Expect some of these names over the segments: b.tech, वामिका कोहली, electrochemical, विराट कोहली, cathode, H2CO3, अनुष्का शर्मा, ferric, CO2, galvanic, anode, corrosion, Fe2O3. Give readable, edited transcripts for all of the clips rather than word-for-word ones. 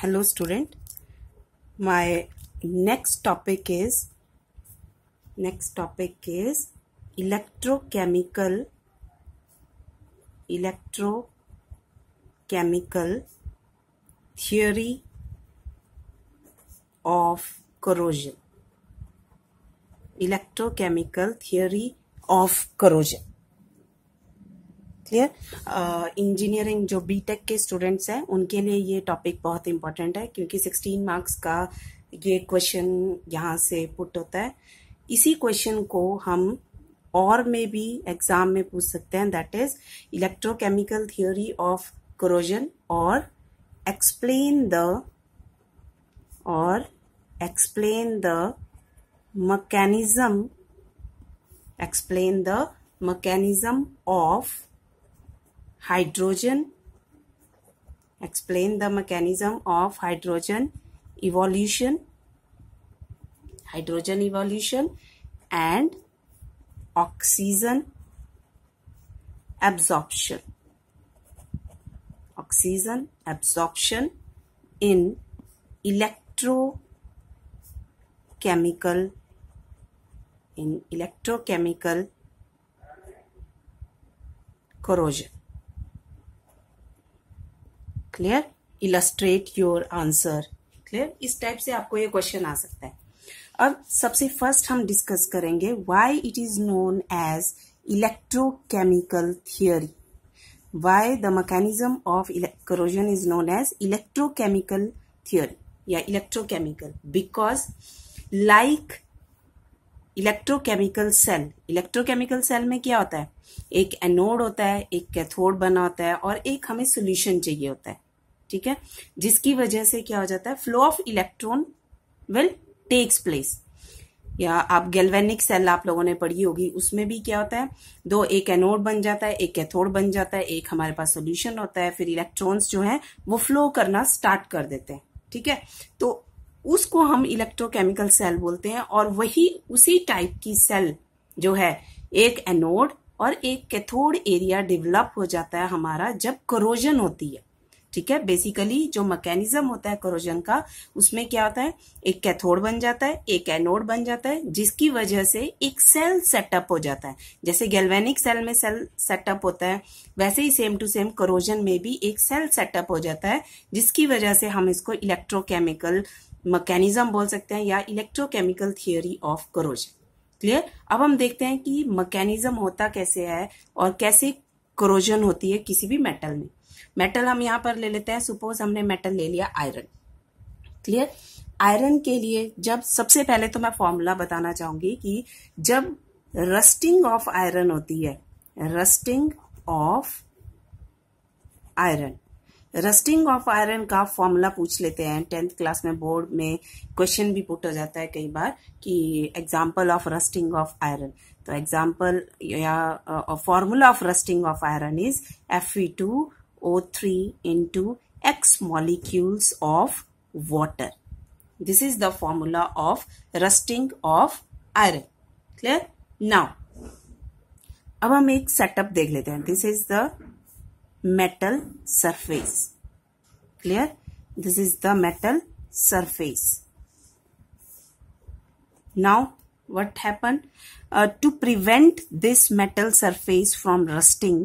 Hello student, my next topic is electrochemical theory of corrosion. Electrochemical theory of corrosion. Clear. Engineering जो BTech के students हैं उनके लिए ये टॉपिक बहुत इंपॉर्टेंट है, क्योंकि 16 मार्क्स का ये क्वेश्चन यहाँ से पुट होता है. इसी क्वेश्चन को हम और में भी एग्जाम में पूछ सकते हैं, that is electrochemical theory of corrosion और explain the mechanism of hydrogen, explain the mechanism of hydrogen evolution and oxygen absorption in electrochemical corrosion. Clear. Illustrate your answer. Clear. इस टाइप से आपको ये क्वेश्चन आ सकता है. अब सबसे फर्स्ट हम डिस्कस करेंगे why it is known as electrochemical theory. Why the mechanism of corrosion is known as electrochemical theory या electrochemical, because like electrochemical cell में क्या होता है, एक एनोड होता है, एक कैथोड बना होता है और एक हमें सॉल्यूशन चाहिए होता है. ठीक है, जिसकी वजह से क्या हो जाता है, flow of electron will takes place. या आप गैल्वेनिक सेल आप लोगों ने पढ़ी होगी, उसमें भी क्या होता है, दो एक एनोड बन जाता है, एक कैथोड बन जाता है, एक हमारे पास सॉल्यूशन होता है, फिर इलेक्ट्रॉन्स जो है वो फ्लो करना स्टार्ट कर देते हैं. ठीक है, तो उसको हम इलेक्ट्रोकेमिकल सेल बोलते हैं. और वही उसी टाइप की सेल जो है एक एनोड और एक कैथोड एरिया डेवलप हो जाता है हमारा जब कोरोजन होती है. ठीक है, बेसिकली जो मैकेनिज्म होता है कोरोजन का, उसमें क्या होता है, एक कैथोड बन जाता है, एक एनोड बन जाता है, जिसकी वजह से एक सेल सेटअप हो जाता है. जैसे गैल्वेनिक सेल में सेल सेटअप होता है, वैसे ही सेम टू सेम कोरोजन में भी एक सेल सेटअप हो जाता है, जिसकी वजह से हम इसको इलेक्ट्रोकेमिकल मैकेनिज्म बोल सकते हैं या electrochemical theory of corrosion. Clear. अब हम देखते हैं कि मैकेनिज्म होता कैसे है और कैसे कोरोजन होती है किसी भी मेटल में. मेटल हम यहाँ पर ले लेते हैं, सपोज हमने मेटल ले लिया आयरन. क्लियर. आयरन के लिए जब सबसे पहले तो मैं फॉर्मूला बताना चाहूंगी कि जब रस्टिंग ऑफ आयरन होती है, रस्टिंग ऑफ आयरन का फॉर्मूला पूछ लेते हैं. 10th क्लास में बोर्ड में क्वेश्चन भी पुट हो जाता है कई बार कि example of rusting of iron. तो एग्जांपल या formula of rusting of iron is Fe2O3 into X molecules of water. This is the formula of rusting of iron. Clear? Now, अब हम एक सेटअप देख लेते हैं. This is the metal surface. Clear? This is the metal surface. Now, what happened? To prevent this metal surface from rusting,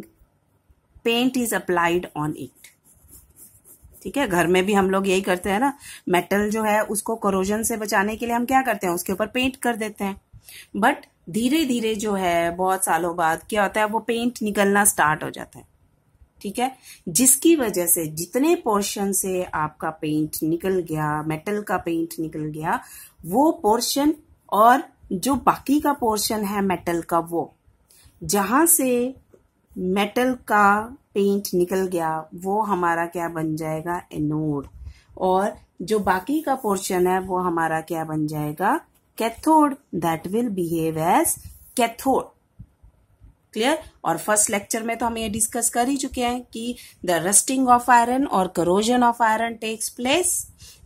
paint is applied on it. ठीक है, घर में भी हम लोग यही करते हैं ना, मेटल जो है उसको कोरोजन से बचाने के लिए हम क्या करते हैं, उसके ऊपर पेंट कर देते हैं. बट धीरे धीरे जो है बहुत सालों बाद क्या होता है, वो पेंट निकलना स्टार्ट हो जाता है. ठीक है, जिसकी वजह से जितने पोर्शन से आपका पेंट निकल गया, मेटल का पेंट निकल गया, वो पोर्शन और जो बाकी का पोर्शन है मेटल का, वो जहां से मेटल का पेंट निकल गया वो हमारा क्या बन जाएगा, एनोड. और जो बाकी का पोर्शन है वो हमारा क्या बन जाएगा, cathode. That will behave as cathode. Clear. और फर्स्ट लेक्चर में तो हम ये डिस्कस कर ही चुके हैं कि द रस्टिंग ऑफ आयरन और corrosion of iron takes place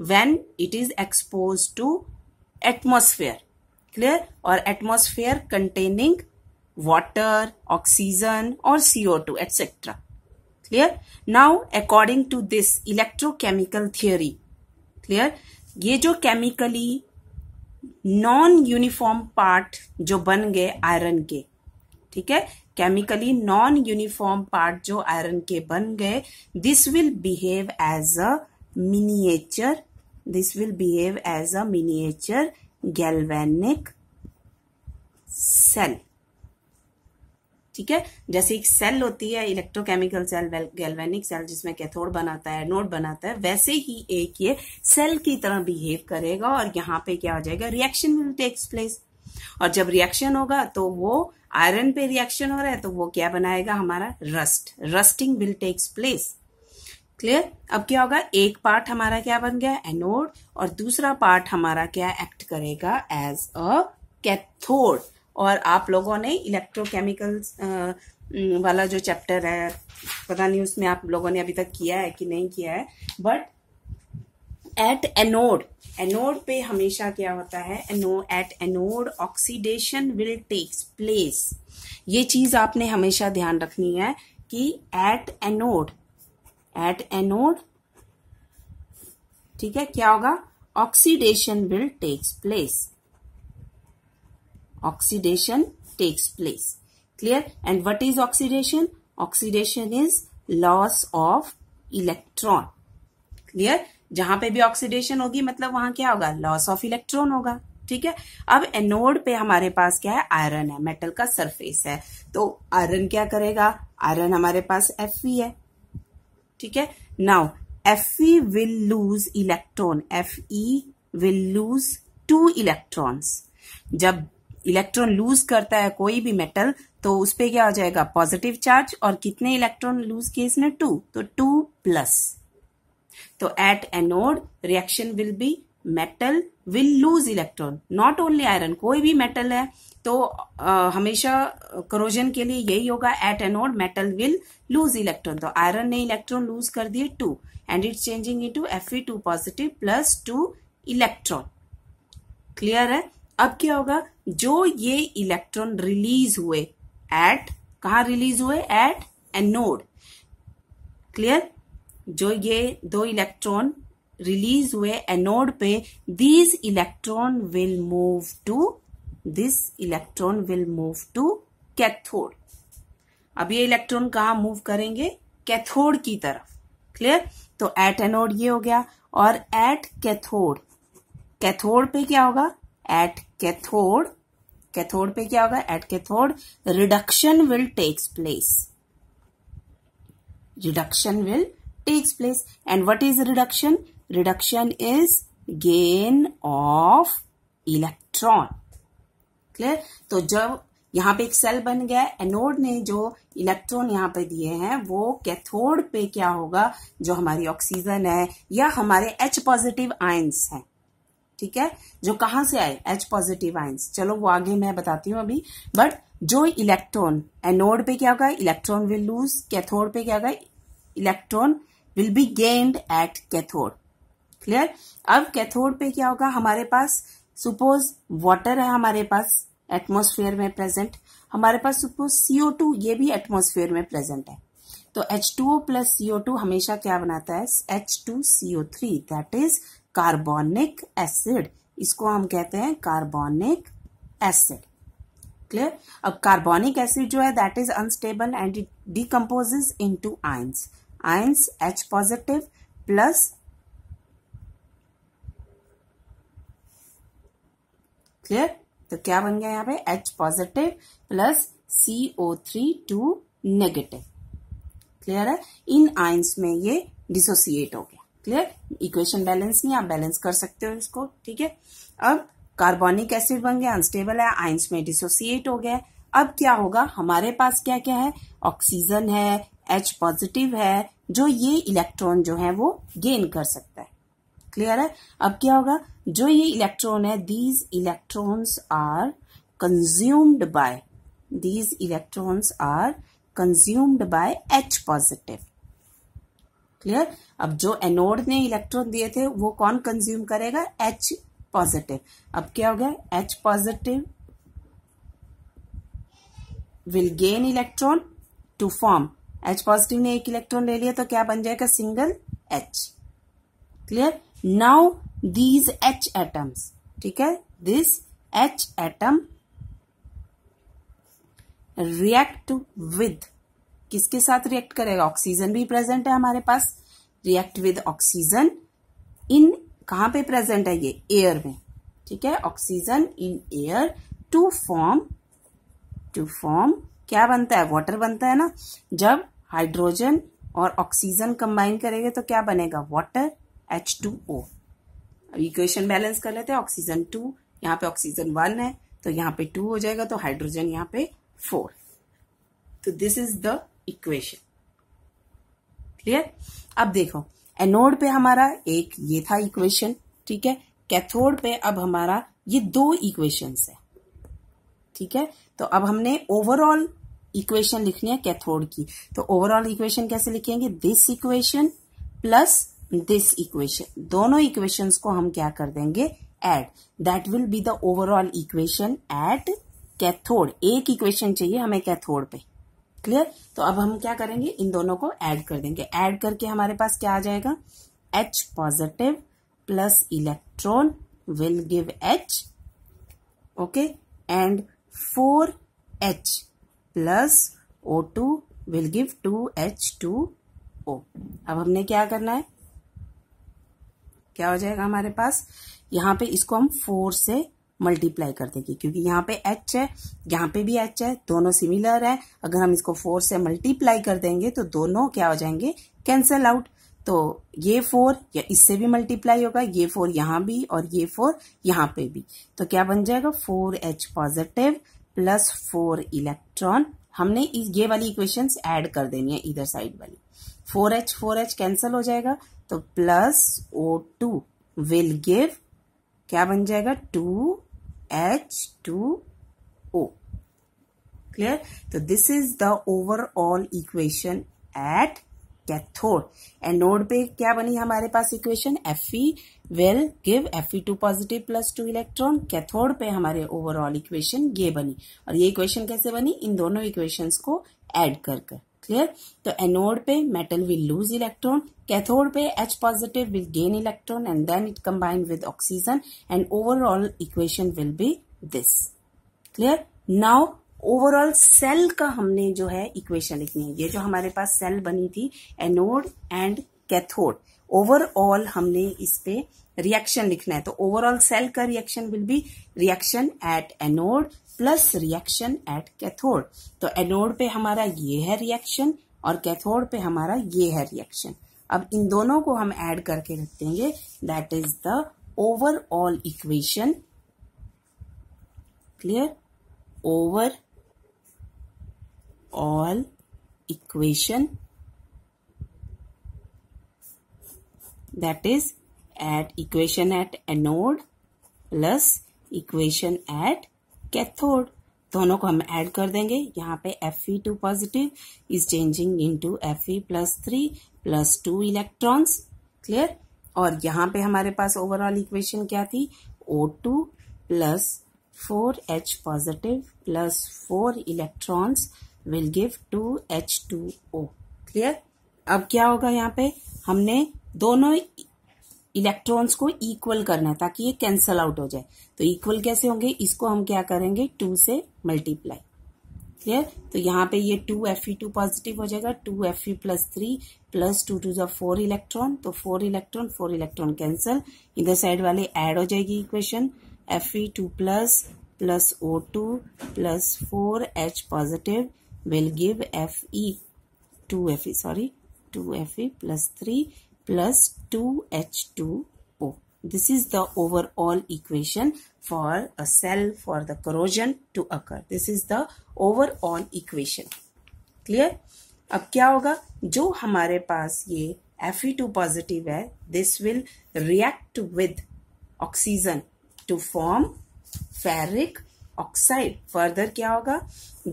when it is expose to atmosphere. Clear. और atmosphere containing water, oxygen or CO2 etc. Clear? Now according to this electrochemical theory clear. ये जो chemically non uniform part जो बन गए iron के, ठीक है, chemically non uniform part जो आयरन के बन गए, this will behave as a miniature, this will behave as a miniature galvanic cell, ठीक है। जैसे एक सेल होती है इलेक्ट्रोकेमिकल सेल, गैल्वेनिक सेल, जिसमें कैथोड बनाता है, एनोड बनाता है, वैसे ही एक ये सेल की तरह बिहेव करेगा। और यहाँ पे क्या हो जाएगा, रिएक्शन विल टेक्स प्लेस। और जब रिएक्शन होगा तो वो आयरन पे रिएक्शन हो रहा है तो वो क्या बनाएगा हमारा, rust, rusting will takes place, clear. अब क्या होगा, एक पार्ट हमारा क्या बन गया, एनोड, और दूसरा पार्ट हमारा क्या एक्ट करेगा एज अ कैथोड। और आप लोगों ने इलेक्ट्रोकेमिकल्स वाला जो चैप्टर है, पता नहीं उसमें आप लोगों ने अभी तक किया है कि नहीं किया है, बट एट एनोड, एनोड पे हमेशा क्या होता है, at anode oxidation will takes place. ये चीज आपने हमेशा ध्यान रखनी है कि एट एनोड, ठीक है, क्या होगा, oxidation will takes place, oxidation takes place, clear. And what is oxidation, oxidation is loss of electron, clear. जहां पे भी ऑक्सीडेशन होगी मतलब वहां क्या होगा, लॉस ऑफ इलेक्ट्रॉन होगा, ठीक है। अब एनोड पे हमारे पास क्या है, आयरन है, मेटल का सरफेस है, तो आयरन क्या करेगा, आयरन हमारे पास Fe है, ठीक है। Now Fe will lose electron, Fe will lose 2 electrons. जब इलेक्ट्रॉन लूज करता है कोई भी मेटल तो उस पे क्या हो जाएगा, पॉजिटिव चार्ज, और कितने इलेक्ट्रॉन लूज किए इसने, 2, तो 2+। तो at anode reaction will be metal will lose electron, not only iron, कोई भी मेटल है तो हमेशा करोजन के लिए यही होगा, at anode metal will lose electron. तो आयरन ने इलेक्ट्रॉन लूज कर दिए 2 and it's changing into Fe2 positive plus 2 electron, clear है। अब क्या होगा, जो ये इलेक्ट्रॉन रिलीज हुए एट, कहाँ रिलीज हुए, एट एनोड, क्लियर। जो ये 2 इलेक्ट्रॉन रिलीज हुए एनोड पे, this electron will move to, this electron will move to cathode. अब ये इलेक्ट्रॉन कहाँ मूव करेंगे, कैथोड की तरफ, क्लियर। तो एट एनोड ये हो गया, और एट कैथोड, कैथोड पे क्या होगा, एट कैथोड, कैथोड पे क्या होगा, at cathode reduction will takes place, reduction will takes place. And what is reduction, reduction is gain of electron, clear. तो जब यहाँ पे एक सेल बन गया, एनोड ने जो इलेक्ट्रॉन यहाँ पे दिए हैं वो कैथोड पे क्या होगा, जो हमारी ऑक्सीजन है या हमारे H पॉजिटिव आयंस हैं, ठीक है, जो कहाँ से आए, H पॉजिटिव आयंस, चलो वो आगे मैं बताती हूँ अभी। बट जो इलेक्ट्रॉन एनोड पे क्या होगा, इलेक्ट्रॉन विल लूज, कैथोड पे क्या होगा, electron will be gained at cathode, clear. अब कैथोड पे क्या होगा, हमारे पास सपोज वाटर है, हमारे पास एटमॉस्फेयर में प्रेजेंट, हमारे पास सपोज CO2, ये भी एटमॉस्फेयर में प्रेजेंट है, तो H2O प्लस CO2 हमेशा क्या बनाता है, H2CO3, that is carbonic acid, इसको हम कहते हैं कार्बोनिक एसिड, क्लियर। अब कार्बोनिक एसिड जो है that is unstable and it decomposes into ions, ions H positive plus, clear. तो क्या बन गया यहाँ पे, H positive plus CO3 2 negative, clear है। इन आयंस में ये डिसोसिएट हो गया, क्लियर। इक्वेशन बैलेंस नहीं, आप बैलेंस कर सकते हो इसको, ठीक है। अब कार्बोनिक एसिड बन गया, अनस्टेबल है, आयंस में डिसोसिएट हो गया। अब क्या होगा, हमारे पास क्या क्या है, ऑक्सीजन है, H पॉजिटिव है, जो ये इलेक्ट्रॉन जो है वो गेन कर सकता है, क्लियर है। अब क्या होगा, जो ये इलेक्ट्रॉन है, these electrons are consumed by, these electrons are consumed by H positive, clear. अब जो एनोड ने इलेक्ट्रॉन दिए थे वो कौन कंज्यूम करेगा, H पॉजिटिव। अब क्या हो गया, H positive will gain electron to form, H positive ने एक इलेक्ट्रॉन ले लिया तो क्या बन जाएगा, single H, clear. Now these H atoms, ठीक है, this H atom react with, किसके साथ react करेगा? ऑक्सीजन भी present है हमारे पास, react with ऑक्सीजन in, कहाँ पे present है ये? Air में, ठीक है, oxygen in air to form क्या बनता है? वाटर बनता है ना. जब हाइड्रोजन और ऑक्सीजन कंबाइन करेंगे तो क्या बनेगा? Water H2O. अब इक्वेशन बैलेंस कर लेते हैं. ऑक्सीजन 2, यहाँ पे ऑक्सीजन 1 है तो यहाँ पे 2 हो जाएगा, तो हाइड्रोजन यहाँ पे 4. तो this is the equation. Clear? अब देखो, एनोड पे हमारा एक ये था इक्वेशन, ठीक है, कैथोड पे अब हमारा ये 2 इक्वेशंस है, ठीक है. तो अब हमने ओवरऑल इक्वेशन लिखनी है कैथोड की, तो ओवरऑल इक्वेशन कैसे लिखेंगे? This equation plus this equation, दोनों इक्वेशंस को हम क्या कर देंगे? Add. That will be the overall equation at cathode. एक इक्वेशन चाहिए हमें कैथोड पे. क्लियर? तो अब हम क्या करेंगे? इन दोनों को ऐड कर देंगे. ऐड करके हमारे पास क्या आ जाएगा? H positive plus electron will give H, okay, and 4H plus O2 will give 2H2O. अब हमने क्या करना है? क्या हो जाएगा हमारे पास? यहाँ पे इसको हम 4 से मल्टीप्लाई कर देंगे, क्योंकि यहाँ पे H है, यहाँ पे भी H है, दोनों सिमिलर है. अगर हम इसको 4 से मल्टीप्लाई कर देंगे तो दोनों क्या हो जाएंगे? Cancel out. तो ये 4 या इससे भी मल्टीप्लाई होगा, ये 4 यहाँ भी और ये 4 यहाँ पे भी, तो क्या बन जाएगा? 4H positive plus 4 electron. हमने ये वाली इक्वेशंस ऐड कर देनी है, इधर साइड वाली. 4H कैंसिल हो जाएगा, तो प्लस O2 विल गिव, क्या बन जाएगा? 2H2O. क्लियर? तो this is the overall equation at cathode. Anode पे क्या बनी हमारे पास equation? Fe will give Fe2 positive plus 2 electron. Cathode पे हमारे ओवरऑल इक्वेशन ये बनी, और ये इक्वेशन कैसे बनी? इन दोनों इक्वेशंस को ऐड कर कर. क्लियर? तो एनोड पे metal will lose electron, cathode पे H positive will gain electron, and then it combine with oxygen, and overall equation will be this. Clear? Now overall cell का हमने जो है इक्वेशन लिखनी है. ये जो हमारे पास सेल बनी थी, एनोड एंड कैथोड, ओवरऑल हमने इस पे रिएक्शन लिखना है. तो ओवरऑल सेल का reaction will be reaction at anode plus reaction at cathode. तो एनोड पे हमारा ये है रिएक्शन और कैथोड पे हमारा ये है रिएक्शन. अब इन दोनों को हम ऐड करके रख देंगे. That is the overall equation. Clear? Overall equation that is at equation at anode plus equation at cathode. दोनों को हम ऐड कर देंगे. यहाँ पे Fe2 positive is changing into Fe plus 3 plus 2 electrons. Clear? और यहाँ पे हमारे पास ओवरऑल इक्वेशन क्या थी? O2 plus 4H positive plus 4 electrons will give 2H2O. Clear? अब क्या होगा? यहाँ पे हमने दोनों इलेक्ट्रॉन्स को इक्वल करना है ताकि ये कैंसल आउट हो जाए. तो इक्वल कैसे होंगे? इसको हम क्या करेंगे? 2 से मल्टीप्लाई. क्लियर? तो यहाँ पे ये 2Fe2 पॉजिटिव हो जाएगा, 2Fe plus 3 plus 2 to the 4 electron, तो 4 इलेक्ट्रॉन कैंसल. इधर साइड वाले ऐड हो जाएगी equation. Fe2 plus O2 plus 4H positive will give 2Fe plus 3 plus 2H2O. This is the overall equation for a cell for the corrosion to occur. This is the overall equation. Clear? अब क्या होगा? जो हमारे पास ये Fe2 positive है, this will react with oxygen to form ferric oxide. Further क्या होगा?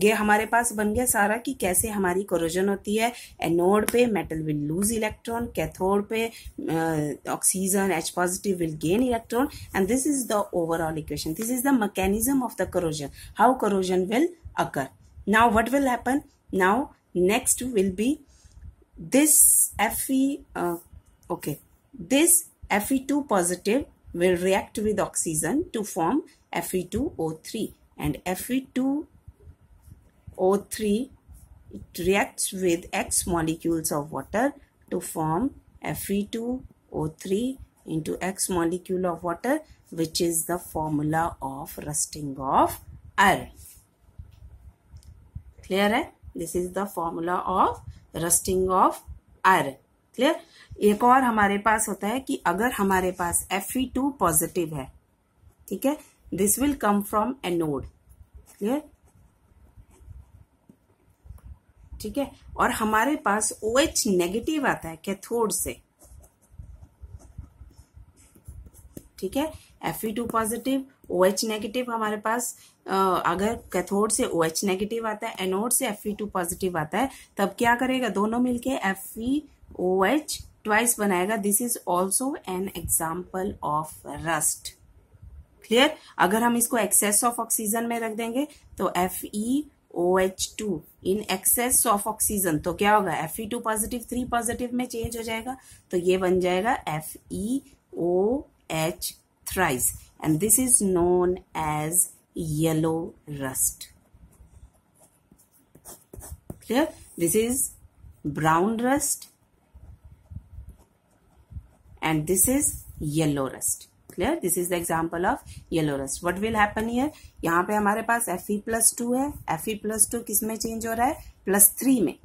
ये हमारे पास बन गया सारा कि कैसे हमारी कोरोजन होती है. एनोड पे metal will lose electron, cathode पे oxygen H positive will gain electron, and this is the overall equation. This is the mechanism of the corrosion, how corrosion will occur. Now what will happen? Now next will be this Fe, okay, this Fe2 positive will react with oxygen to form Fe2O3, and Fe2O3 it reacts with X molecules of water to form Fe2O3 into X molecule of water, which is the formula of rusting of iron. Clear? This is the formula of rusting of iron. Clear? एक और हमारे पास होता है कि अगर हमारे पास Fe2 positive है, ठीक है, this will come from anode. Clear? ठीक है. और हमारे पास OH नेगेटिव आता है कैथोड से, ठीक है. Fe2 पॉजिटिव, OH नेगेटिव हमारे पास अगर कैथोड से OH नेगेटिव आता है, एनोड से Fe2 पॉजिटिव आता है, तब क्या करेगा? दोनों मिलके FeOH ट्वाइस बनाएगा. This is also an example of rust. Clear? अगर हम इसको एक्सेस ऑफ ऑक्सीजन में रख देंगे तो FeOH2 in excess of oxygen, तो क्या होगा? Fe2 पॉजिटिव 3 पॉजिटिव में चेंज हो जाएगा, तो ये बन जाएगा FeOH3, and this is known as yellow rust. Clear? This is brown rust and this is yellow rust. Clear? This is the example of yellow rust. What will happen here? यहाँ पे हमारे पास Fe+2 है. Fe+2 किस में change हो रहा है? +3 में.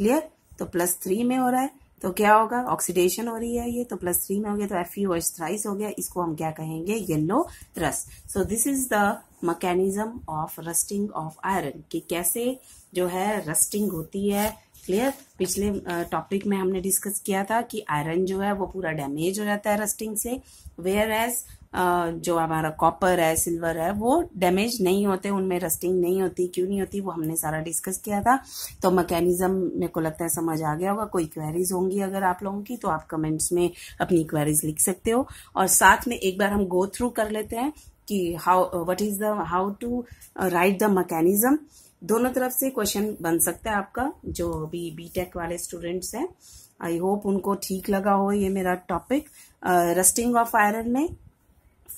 Clear? तो +3 में हो रहा है तो क्या होगा? ऑक्सीडेशन हो रही है ये, तो +3 में हो गया तो FeOH3 हो गया. इसको हम क्या कहेंगे? Yellow rust. So this is the mechanism of rusting of iron, कि कैसे जो है रस्टिंग होती है. क्लियर? पिछले टॉपिक में हमने डिस्कस किया था कि आयरन जो है वो पूरा डैमेज हो जाता है रस्टिंग से, वेयर एज जो हमारा कॉपर है, सिल्वर है, वो डैमेज नहीं होते, उनमें रस्टिंग नहीं होती. क्यों नहीं होती वो हमने सारा डिस्कस किया था. तो मैकेनिज्म मेरे को लगता है समझ आ गया होगा. कोई क्वेरीज होंगी अगर आप लोगों की तो आप कमेंट्स में अपनी क्वेरीज लिख सकते हो. और साथ में एक बार हम गो थ्रू कर लेते हैं कि how to write the mechanism. दोनों तरफ से क्वेश्चन बन सकता है आपका, जो भी बीटेक वाले स्टूडेंट्स हैं. आई होप उनको ठीक लगा हो ये मेरा टॉपिक. रस्टिंग ऑफ आयरन में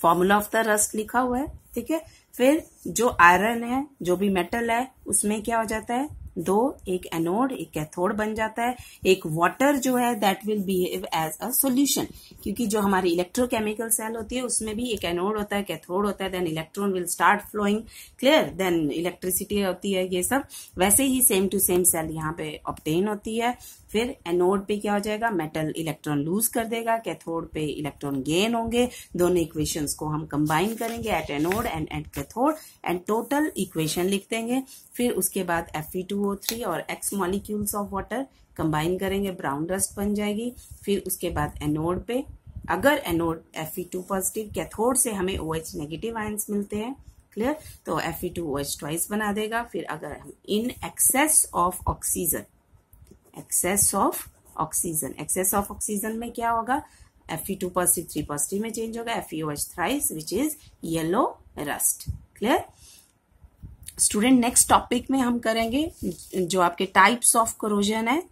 फॉर्मूला ऑफ द रस्ट लिखा हुआ है, ठीक है. फिर जो आयरन है, जो भी मेटल है, उसमें क्या हो जाता है? दो, एक एनोड एक कैथोड बन जाता है. एक वाटर जो है that will behave as a solution, क्योंकि जो हमारी इलेक्ट्रोकेमिकल सेल होती है उसमें भी एक एनोड होता है, कैथोड होता है, then electron will start flowing. Clear? Then electricity होती है. ये सब वैसे ही सेम टू सेम सेल यहाँ पे ऑब्टेन होती है. फिर एनोड पे क्या हो जाएगा? मेटल इलेक्ट्रॉन लूज कर देगा, कैथोड पे इलेक्ट्रॉन गेन होंगे. दोनों इक्वेशंस को हम कंबाइन करेंगे at anode and at cathode and total equation लिख देंगे. फिर उसके बाद Fe2O3 और X molecules of water combine करेंगे, ब्राउन रस्ट बन जाएगी. फिर उसके बाद एनोड पे अगर एनोड Fe2 पॉजिटिव, कैथोड से हमें OH नेगेटिव आयंस मिलते हैं. क्लियर? तो Fe2OH ट्वाइस बना देगा. फिर अगर हम इन एक्सेस ऑफ ऑक्सीजन में क्या होगा? Fe2 पॉजिटिव 3 पॉजिटिव में चेंज होगा, FeOH3 which is yellow rust. Clear student? Next topic में हम करेंगे जो आपके टाइप्स ऑफ कोरोजन है,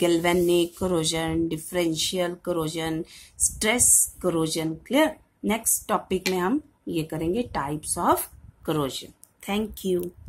galvanic corrosion, differential corrosion, stress corrosion. Clear? Next topic में हम ये करेंगे types of corrosion. Thank you.